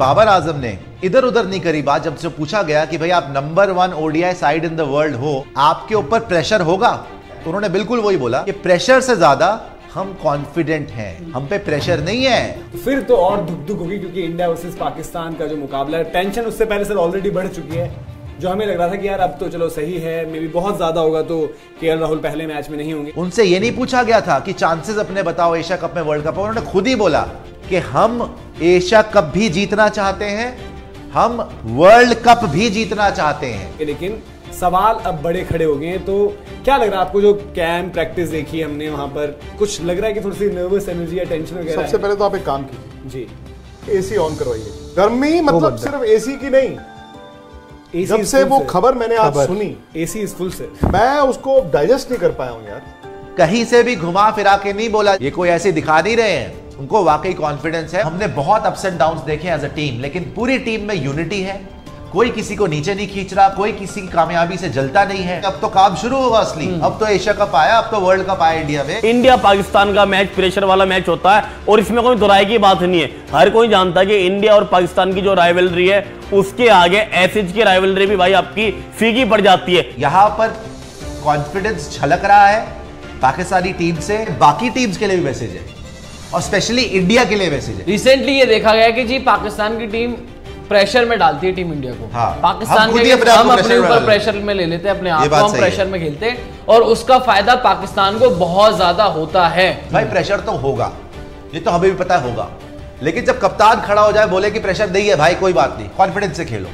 बाबर आजम ने इधर उधर नहीं करी बात जब से पूछा गया कि भाई आप number 1 ODI side in the world हो, आपके ऊपर प्रेशर होगा। तो उन्होंने बिल्कुल वही बोला कि प्रेशर से ज्यादा हम कॉन्फिडेंट हैं, हम पे प्रेशर नहीं है। फिर तो और धुक-धुक होगी क्योंकि इंडिया वर्सेस पाकिस्तान का जो मुकाबला है, टेंशन उससे पहले से ऑलरेडी बढ़ चुकी है। जो हमें लग रहा था कि यार अब तो चलो सही है, मे बी बहुत ज्यादा होगा तो केएल राहुल पहले मैच में नहीं होंगे। उनसे ये नहीं पूछा गया था कि चांसेस अपने बताओ एशिया कप में, वर्ल्ड कप में। उन्होंने खुद ही बोला कि हम एशिया कप भी जीतना चाहते हैं, हम वर्ल्ड कप भी जीतना चाहते हैं। लेकिन सवाल अब बड़े खड़े हो गए हैं। तो क्या लग रहा है आपको, जो कैंप प्रैक्टिस देखी हमने, वहां पर कुछ लग रहा है कि थोड़ी सी नर्वस एनर्जी या टेंशन वगैरह? सबसे पहले तो आप एक काम कीजिए जी, एसी ऑन करवाइए। गर्मी मतलब सिर्फ एसी की नहीं, जब से वो खबर मैंने आज सुनी एसी इज फुल से, मैं उसको डाइजेस्ट नहीं कर पाया हूं यार। कहीं से भी घुमा फिरा के नहीं बोला, ये कोई ऐसे दिखा नहीं रहे हैं। उनको वाकई कॉन्फिडेंस है। हमने बहुत अप्स एंड डाउन्स देखे एज अ टीम, लेकिन पूरी टीम में यूनिटी है। कोई किसी को नीचे नहीं खींच रहा, कोई किसी की कामयाबी से जलता नहीं है। अब तो काम शुरू होगा असली। अब तो एशिया कप आया, अब तो वर्ल्ड कप आया इंडिया में। इंडिया पाकिस्तान का मैच प्रेशर वाला मैच होता है और इसमें कोई दोराय की बात नहीं है। हर कोई जानता है कि इंडिया और पाकिस्तान की जो राइवलरी है, उसके आगे एसएच की राइवलरी भी भाई आपकी फीकी पड़ जाती है। यहाँ पर कॉन्फिडेंस झलक रहा है पाकिस्तानी टीम से। बाकी टीम्स के लिए भी मैसेज है और स्पेशली इंडिया के लिए मैसेज है। रिसेंटली ये देखा गया कि जी पाकिस्तान की टीम प्रेशर में डालती है टीम इंडिया को। हाँ, पाकिस्तान के हम अपने ऊपर प्रेशर में ले लेते हैं, अपने आप को हम प्रेशर में खेलते हैं और उसका फायदा पाकिस्तान को बहुत ज्यादा होता है। भाई प्रेशर तो होगा, ये तो हमें भी पता होगा, लेकिन जब कप्तान खड़ा हो जाए बोले कि प्रेशर नहीं है भाई, कोई बात नहीं, कॉन्फिडेंस से खेलो,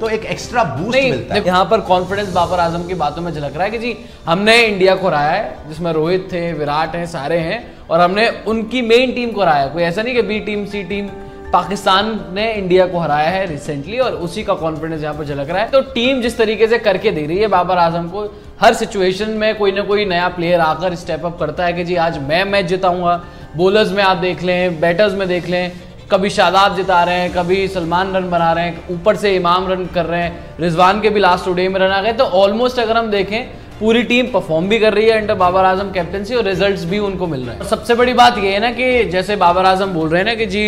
तो एक एक्स्ट्रा बूस्ट मिलता है। यहाँ पर कॉन्फिडेंस बाबर आजम की बातों में झलक रहा है कि जी हमने इंडिया को हराया है, जिसमें रोहित थे, विराट हैं, सारे हैं, और हमने उनकी मेन टीम को हराया। कोई ऐसा नहीं कि B team, C team. Pakistan ने इंडिया को हराया है रिसेंटली और उसी का कॉन्फिडेंस यहाँ पर झलक रहा है। तो टीम जिस तरीके से करके दे रही है बाबर आजम को, हर सिचुएशन में कोई ना कोई नया प्लेयर आकर स्टेप अप करता है कि जी आज मैं मैच जिताऊंगा। बॉलर्स में आप देख लें, बैटर्स में देख लें, कभी शादाब जिता रहे हैं, कभी सलमान रन बना रहे हैं, ऊपर से इमाम रन कर रहे हैं, रिजवान के भी लास्ट ओडीआई में रन आ गए। तो ऑलमोस्ट अगर हम देखें पूरी टीम परफॉर्म भी कर रही है अंडर बाबर आजम कैप्टनसी और रिजल्ट्स भी उनको मिल रहे हैं। सबसे बड़ी बात यह है ना कि जैसे बाबर आजम बोल रहे हैं ना कि जी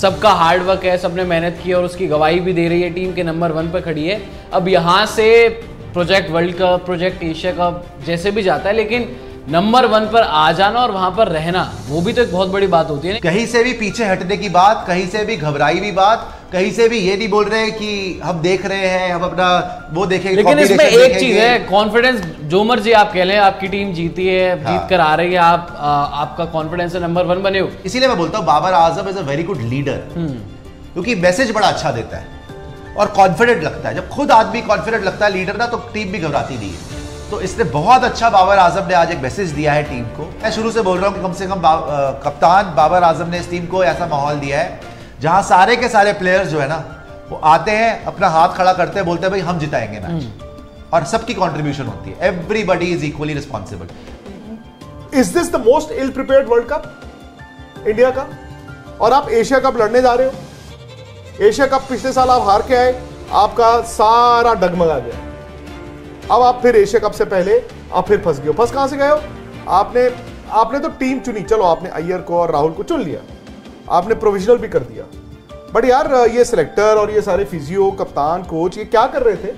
सबका हार्ड वर्क है, सबने मेहनत की है और उसकी गवाही भी दे रही है, टीम के नंबर 1 पर खड़ी है। अब यहाँ से project world cup, project Asia cup जैसे भी जाता है, लेकिन नंबर 1 पर आ जाना और वहां पर रहना, वो भी तो एक बहुत बड़ी बात होती है। कहीं से भी पीछे हटने की बात, कहीं से भी घबराई हुई बात, कहीं से भी ये नहीं बोल रहे कि हम देख रहे हैं, हम अपना वो देखेंगे। लेकिन इसमें एक चीज है, कॉन्फिडेंस जो मर्जी आप कह लें, आपकी टीम जीती है, जीत कर आ रही है, आपका कॉन्फिडेंस नंबर 1 बने हो। इसीलिए मैं बोलता हूँ Babar Azam is a very good leader, क्योंकि मैसेज बड़ा अच्छा देता है और कॉन्फिडेंट लगता है। जब खुद आदमी कॉन्फिडेंट लगता है लीडर ना, तो टीम भी घबराती नहीं है। तो इसने बहुत अच्छा बाबर आजम ने आज एक मैसेज दिया है टीम को। मैं शुरू से बोल रहा हूँ कि कम से कम कप्तान बाबर आजम ने इस टीम को ऐसा माहौल दिया है जहाँ सारे के सारे प्लेयर्स जो है ना, वो आते हैं, अपना हाथ खड़ा करते हैं, बोलते हैं भाई हम जिताएंगे मैच, और सबकी कंट्रीब्यूशन होती है। Everybody is equally responsible. Is this the most ill prepared world cup India का? और आप एशिया कप लड़ने जा रहे हो। एशिया कप पिछले साल आप हार के आए, आपका सारा डगमगा गया। अब आप फिर एशिया कप से पहले आप फिर फंस गए हो। फंस कहां से गए हो? आपने तो टीम चुनी, चलो आपने अय्यर को और राहुल को चुन लिया, आपने प्रोविजनल भी कर दिया, बट यार ये सिलेक्टर और ये सारे फिजियो, कप्तान, कोच, ये क्या कर रहे थे?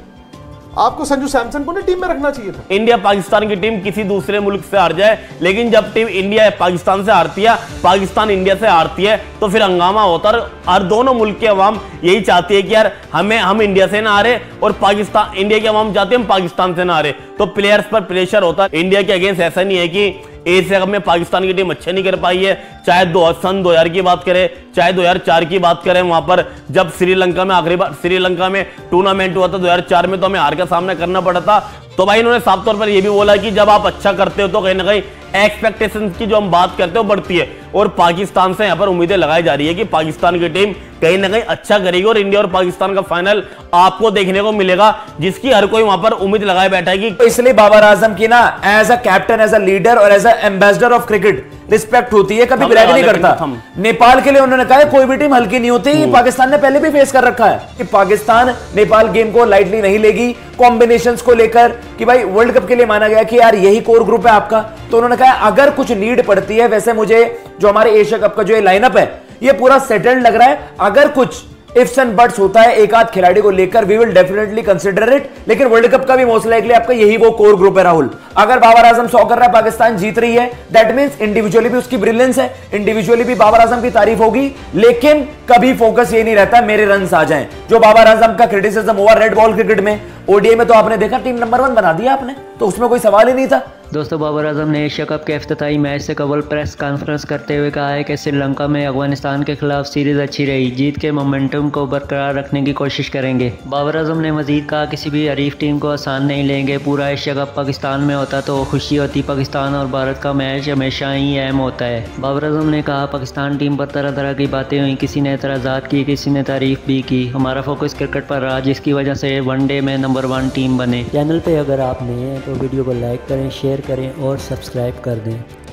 आपको संजू सैमसन को ना टीम में रखना चाहिए था। इंडिया पाकिस्तान की टीम किसी दूसरे मुल्क से हार जाए, लेकिन जब टीम इंडिया पाकिस्तान से हारती है, पाकिस्तान इंडिया से हारती है, तो फिर हंगामा होता है। और दोनों मुल्क की अवाम यही चाहती है कि यार हम इंडिया से ना हारे, और पाकिस्तान इंडिया की अवाम चाहती है हम पाकिस्तान से ना हारे। तो प्लेयर्स पर प्रेशर होता है। इंडिया के अगेंस्ट ऐसा नहीं है कि एशिया कप में पाकिस्तान की टीम अच्छा नहीं कर पाई है। चाहे सन 2000 की बात करें, चाहे 2004 की बात करें, वहां पर जब श्रीलंका में आखिरी बार श्रीलंका में टूर्नामेंट हुआ था 2004 में, तो हमें हार का सामना करना पड़ा था। तो भाई इन्होंने साफ तौर पर यह भी बोला कि जब आप अच्छा करते हो तो कहीं ना कहीं एक्सपेक्टेशंस की जो हम बात करते हो बढ़ती है, और पाकिस्तान से यहाँ पर उम्मीदें लगाई जा रही है कि पाकिस्तान की टीम कहीं ना कहीं अच्छा करेगी और इंडिया और पाकिस्तान का फाइनल आपको देखने को मिलेगा, जिसकी हर कोई वहां पर उम्मीद लगाए बैठा है। कि इसलिए बाबर आजम की ना as a captain, as a leader और as a ambassador of cricket respect होती है, कभी ब्रैग नहीं करता। नेपाल के लिए उन्होंने कहा कोई भी टीम हल्की नहीं होती, पाकिस्तान ने पहले भी फेस कर रखा है कि पाकिस्तान नेपाल गेम को लाइटली नहीं लेगी। कॉम्बिनेशंस को लेकर कि भाई वर्ल्ड कप के लिए माना गया कि यार यही कोर ग्रुप है आपका, तो उन्होंने कहा अगर कुछ नीड पड़ती है, वैसे मुझे जो हमारे एशिया कप का जो लाइनअप है ये पूरा सेटल्ड लग रहा है। अगर कुछ इफ्स एंड बट्स होता है एक आध खिलाड़ी को लेकर, we will definitely consider it. लेकिन वर्ल्ड कप का भी मोस्ट लाइकली आपका यही वो कोर ग्रुप है राहुल। अगर बाबर आजम 100 कर रहा है, पाकिस्तान जीत रही है, दैट मींस इंडिविजुअली भी उसकी ब्रिलियंस है, इंडिविजुअली भी बाबर आजम की तारीफ होगी। लेकिन कभी फोकस ये नहीं रहता मेरे रन आ जाएं, जो बाबर आजम का क्रिटिसिज्म हुआ रेड बॉल क्रिकेट में। ओडीआई में तो आपने देखा टीम नंबर 1 बना दिया आपने, तो उसमें कोई सवाल ही नहीं था। दोस्तों, बाबर आजम ने एशिया कप के इफ्तिताई मैच से कबल प्रेस कॉन्फ्रेंस करते हुए कहा है कि श्रीलंका में अफगानिस्तान के खिलाफ सीरीज अच्छी रही, जीत के मोमेंटम को बरकरार रखने की कोशिश करेंगे। बाबर आजम ने मजीद कहा, किसी भी हरीफ टीम को आसान नहीं लेंगे। पूरा एशिया कप पाकिस्तान में होता तो खुशी होती। पाकिस्तान और भारत का मैच हमेशा ही अहम होता है। बाबर आजम ने कहा, पाकिस्तान टीम पर तरह तरह की बातें हुई, किसी ने एतराज़ात किए, किसी ने तारीफ भी की। हमारा फोकस क्रिकेट पर रहा, जिसकी वजह से वनडे में नंबर 1 टीम बने। चैनल पर अगर आप नए हैं तो वीडियो को लाइक करें, शेयर करें और सब्सक्राइब कर दें।